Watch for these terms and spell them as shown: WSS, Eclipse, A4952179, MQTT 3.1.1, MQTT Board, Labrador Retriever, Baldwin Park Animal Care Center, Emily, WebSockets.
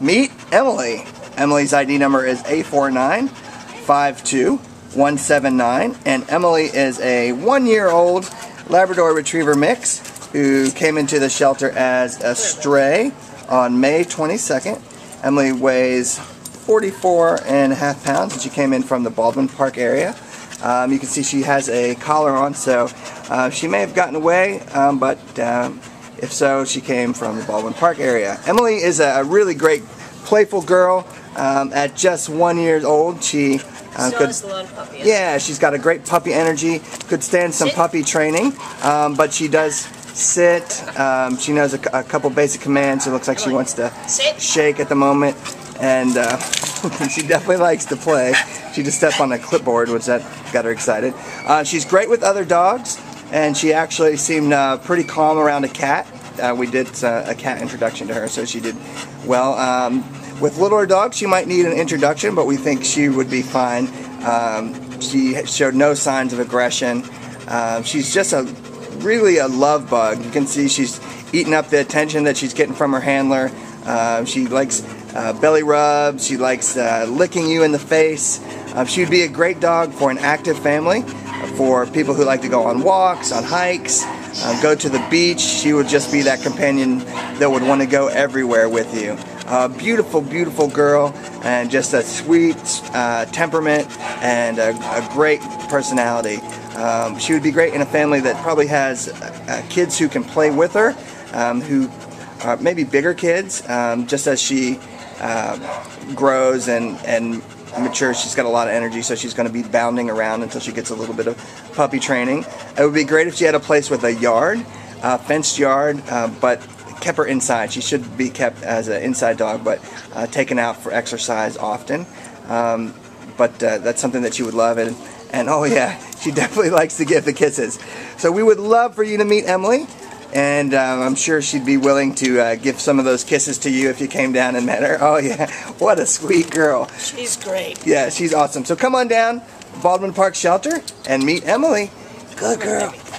Meet Emily. Emily's ID number is A4952179, and Emily is a 1-year-old Labrador Retriever mix who came into the shelter as a stray on May 22nd. Emily weighs 44.5 pounds, and she came in from the Baldwin Park area. You can see she has a collar on, so she may have gotten away, but if so, she came from the Baldwin Park area. Emily is a really great, playful girl. At just 1 year old, she she's got a great puppy energy. Could stand some puppy training, but she does sit. She knows a couple basic commands. It looks like she wants to shake at the moment, and she definitely likes to play. She just stepped on a clipboard, which that got her excited. She's great with other dogs, and she actually seemed pretty calm around a cat. We did a cat introduction to her, so she did well. With littler dogs, she might need an introduction, but we think she would be fine. She showed no signs of aggression. She's just really a love bug. You can see she's eating up the attention that she's getting from her handler. She likes belly rubs. She likes licking you in the face. She would be a great dog for an active family, for people who like to go on walks, on hikes, go to the beach. She would just be that companion that would want to go everywhere with you. Beautiful, beautiful girl, and just a sweet temperament and a great personality. She would be great in a family that probably has kids who can play with her, who are maybe bigger kids. Just as she grows and matures, she's got a lot of energy, so she's going to be bounding around until she gets a little bit of puppy training. It would be great if she had a place with a yard, fenced yard, but kept her inside. She should be kept as an inside dog, but taken out for exercise often. But that's something that she would love, and oh yeah, she definitely likes to give the kisses. So we would love for you to meet Emily, and I'm sure she'd be willing to give some of those kisses to you if you came down and met her. Oh yeah, what a sweet girl. She's great. Yeah, she's awesome. So come on down, Baldwin Park Shelter, and meet Emily. Good girl.